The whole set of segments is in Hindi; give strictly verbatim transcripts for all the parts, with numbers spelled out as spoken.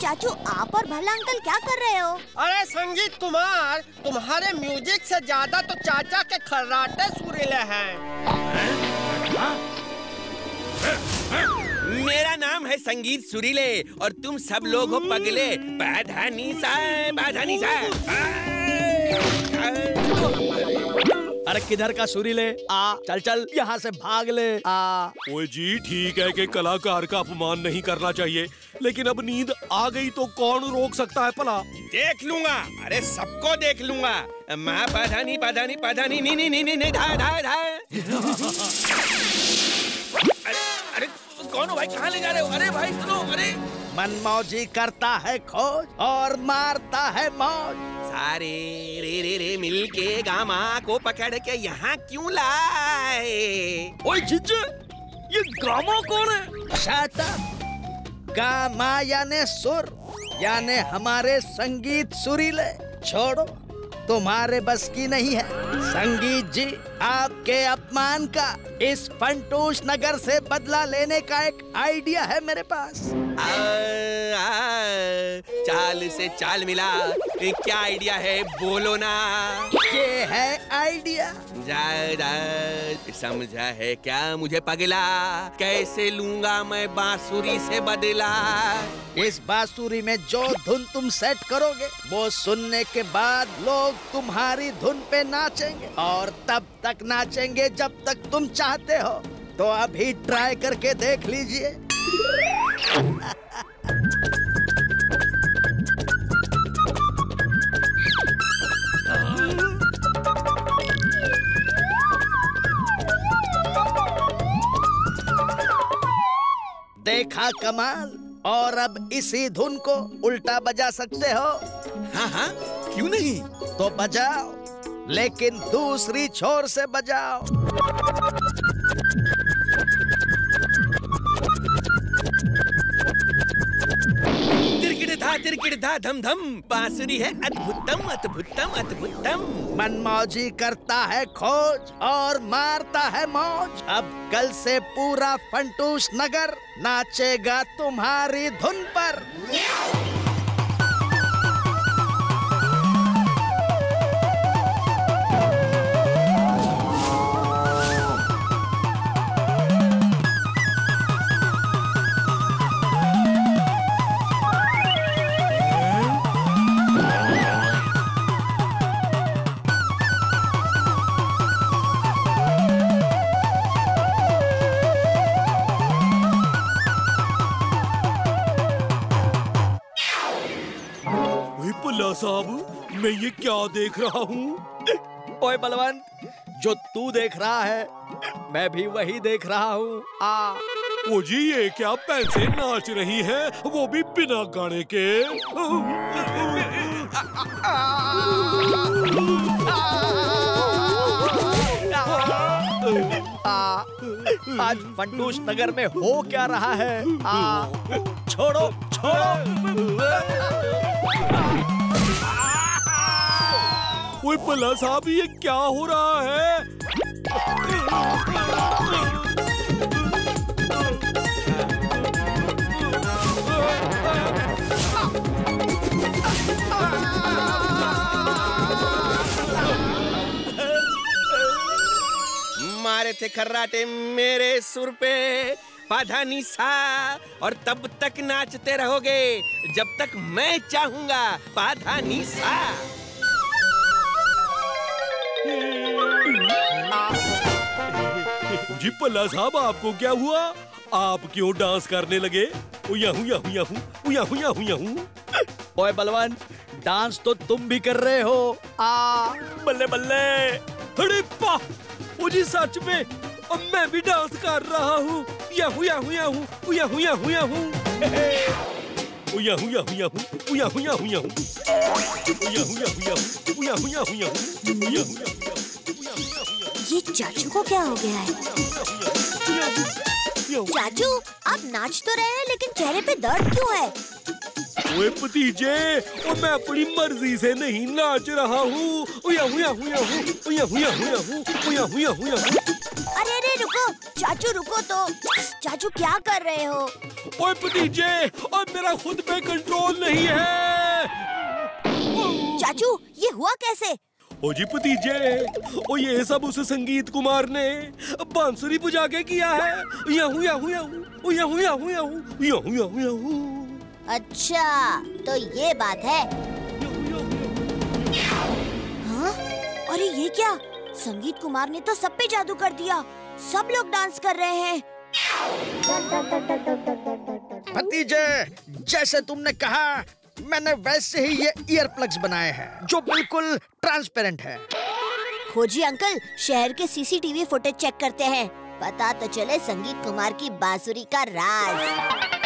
चाचू आप और भला अंकल क्या कर रहे हो? अरे संगीत कुमार, तुम्हारे म्यूजिक से ज्यादा तो चाचा के खर्राटे सुरीले हैं। मेरा नाम है संगीत सुरीले और तुम सब लोग हो पगले। बाधानी साहब, बाधानी साहब। अरे किधर का सुरीले, आ चल चल यहाँ से भाग ले। आ ओए जी, ठीक है कि कलाकार का अपमान नहीं करना चाहिए, लेकिन अब नींद आ गई तो कौन रोक सकता है भला? देख लूंगा, अरे सबको देख लूंगा। माँ बाधानी बाधानी बाधानी नी नी नी नी नी धा धा धा। अरे अरे कौन हो भाई, कहाँ ले जा रहे हो? अरे भाई सुनो, अरे मनमौजी करता है खोज और मारता है मौज। सारे रे रे रे मिलके गामा को पकड़ के यहाँ क्यों लाए? ओए जीजे, ये गामा कौन है? शाता गामा यानी सुर, यानी हमारे संगीत सुरीले। छोड़ो, तुम्हारे बस की नहीं है संगीत जी। आपके अपमान का इस फंटूश नगर से बदला लेने का एक आइडिया है मेरे पास। आ, आ, चाल से चाल मिला, क्या आइडिया है बोलो ना? ये है आइडिया। जा समझा है क्या मुझे पगला? कैसे लूंगा मैं बांसुरी से बदला? इस बांसुरी में जो धुन तुम सेट करोगे वो सुनने के बाद लोग तुम्हारी धुन पे नाचेंगे, और तब तक नाचेंगे जब तक तुम चाहते हो। तो अभी ट्राई करके देख लीजिए। देखा कमाल, और अब इसी धुन को उल्टा बजा सकते हो। हाँ हाँ, क्यों नहीं, तो बजाओ, लेकिन दूसरी छोर से बजाओ। तिरकिड़ धा तिरकिड़ धा धम धम, बांसुरी है अद्भुतम अद्भुतम अद्भुतम। मनमौजी करता है खोज और मारता है मौज। अब कल से पूरा फंटूश नगर नाचेगा तुम्हारी धुन पर। साहब, मैं ये क्या देख रहा हूँ? ओए बलवंत, जो तू देख रहा है मैं भी वही देख रहा हूँ। आ ओ जी, ये क्या पैसे नाच रही है, वो भी बिना गाने के? आ, आज फंटूश नगर में हो क्या रहा है? आ छोड़ो छोड़ो। ओए भला साहब, ये क्या हो रहा है? मारे थे खर्राटे मेरे सुर पे बाधानी सा, और तब तक नाचते रहोगे जब तक मैं चाहूंगा। बाधानी सा। जी पल्ला साहब, आपको क्या हुआ? आप क्यों डांस करने लगे? Yahoo yahoo yahoo yahoo yahoo yahoo. ओए बलवान, डांस तो तुम भी कर रहे हो। आ बल्ले बल्ले। अरे वाह, ओ जी सच में अब मैं भी डांस कर रहा हूँ। Yahoo yahoo yahoo yahoo yahoo yahoo yahoo yahoo yahoo yahoo yahoo yahoo yahoo yahoo. जी चाचू को क्या हो गया है? चाचू आप नाच तो रहे हैं लेकिन चेहरे पे दर्द क्यों है? ओए भतीजे, ओ मैं अपनी मर्जी से नहीं नाच रहा हूँ। अरे अरे रुको चाचू, रुको तो। चाचू क्या कर रहे हो? ओए भतीजे, और मेरा खुद पे कंट्रोल नहीं है। चाचू ये हुआ कैसे? ओ जी भतीजे, ओ ये सब उस संगीत कुमार ने बांसुरी बजा के किया है। Yahoo yahoo yahoo yahoo yahoo yahoo yahoo yahoo. अच्छा तो ये बात है। हाँ? अरे ये क्या, संगीत कुमार ने तो सब पे जादू कर दिया, सब लोग डांस कर रहे हैं। भतीजे जैसे तुमने कहा मैंने वैसे ही ये ईयर प्लग्स बनाए हैं जो बिल्कुल ट्रांसपेरेंट है। खोजी अंकल शहर के सीसीटीवी फुटेज चेक करते हैं, पता तो चले संगीत कुमार की बांसुरी का राज।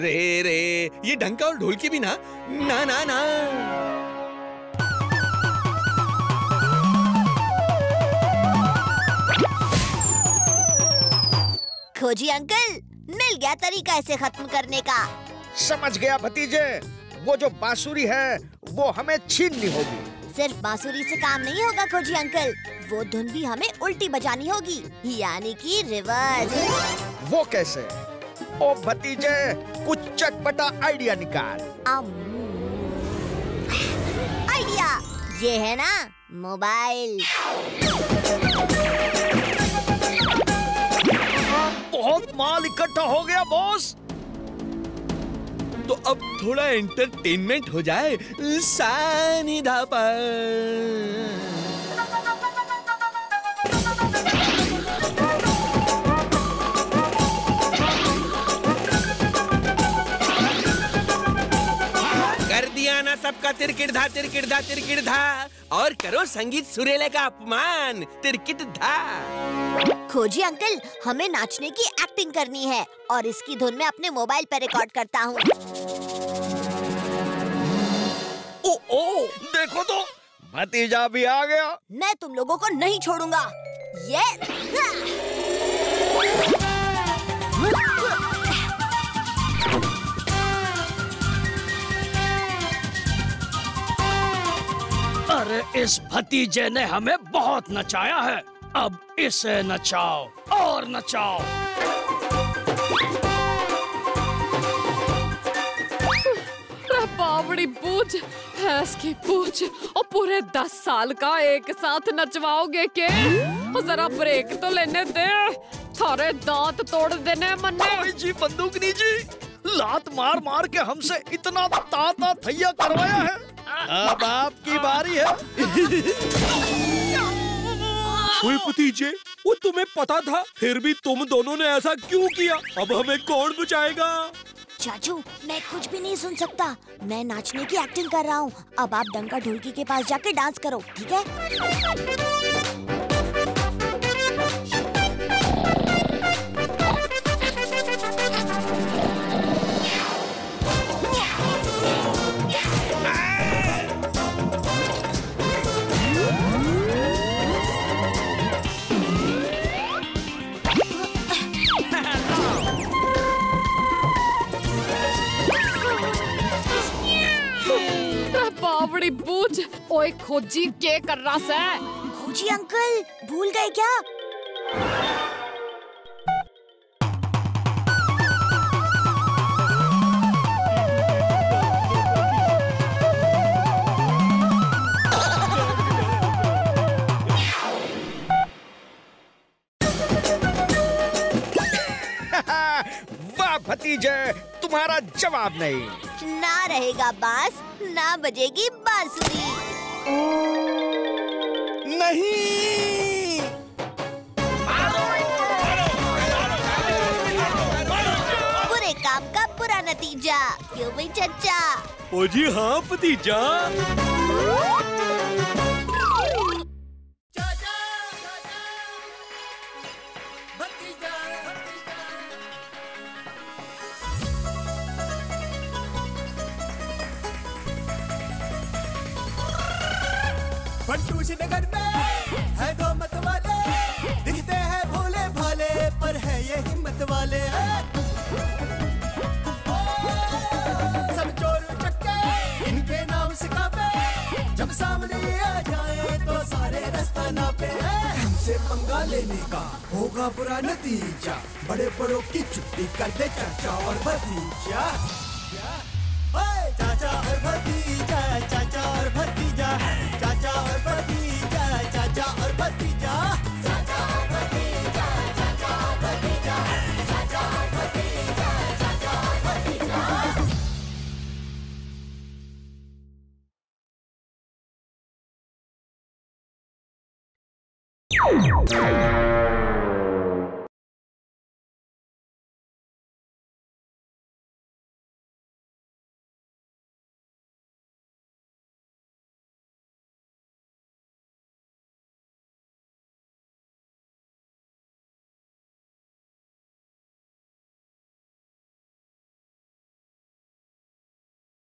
रे रे ये ढंका और ढोलकी भी ना ना ना ना। खोजी अंकल मिल गया तरीका इसे खत्म करने का। समझ गया भतीजे, वो जो बांसुरी है वो हमें छीननी होगी। सिर्फ बांसुरी से काम नहीं होगा खोजी अंकल, वो धुन भी हमें उल्टी बजानी होगी, यानी कि रिवर्स। वो कैसे? ओ भतीजे कुछ चटपटा आइडिया निकाल। आइडिया ये है ना, मोबाइल। बहुत माल इकट्ठा हो गया बॉस, तो अब थोड़ा एंटरटेनमेंट हो जाए। सानी धापा ना सबका तिरकिट धा तिरकिट धा तिरकिट धा, और करो संगीत सुरेले का अपमान तिरकिट धा। खोजी अंकल हमें नाचने की एक्टिंग करनी है, और इसकी धुन मैं अपने मोबाइल पर रिकॉर्ड करता हूँ। ओ ओ देखो तो भतीजा भी आ गया। मैं तुम लोगों को नहीं छोड़ूंगा। ये अरे इस भतीजे ने हमें बहुत नचाया है, अब इसे नचाओ और नचाओ। बावड़ी पूछ, भैंस की पूछ, और पूरे दस साल का एक साथ नचवाओगे के? जरा ब्रेक तो लेने दे, सारे दांत तोड़ देने मन्ने। जी बंदूकनी जी, लात मार मार के हमसे इतना ताता थैया करवाया है, अब आपकी बारी है। ओए भतीजे, वो तुम्हें पता था फिर भी तुम दोनों ने ऐसा क्यों किया? अब हमें कौन बचाएगा? चाचू मैं कुछ भी नहीं सुन सकता, मैं नाचने की एक्टिंग कर रहा हूँ। अब आप डंका ढोलकी के पास जाके डांस करो, ठीक है? बूझ, ओए खोजी के कर रहा है? खोजी अंकल भूल गए क्या? वाह भतीजे तुम्हारा जवाब नहीं। ना रहेगा बास ना बजेगी बांसुरी। नहीं क्यों भाई चचा? ओ जी हाँ भतीजा। फंटूश नगर में है दो मत वाले, दिखते हैं भोले भाले पर है ये हिम्मत वाले। सब चोर चक्के इनके नाम सिकापे, जब सामने आ जाए तो सारे रास्ता नापे। हमसे पंगा लेने का होगा बुरा नतीजा, बड़े बड़ों की छुट्टी कर दे चाचा और भतीजा। चाचा और भतीजा, चाचा और भतीजा, चाचा और भतीजा, चाचा और भतीजा, चाचा और भतीजा, चाचा और भतीजा, चाचा और भतीजा, चाचा और भतीजा। चाचा और भतीजा।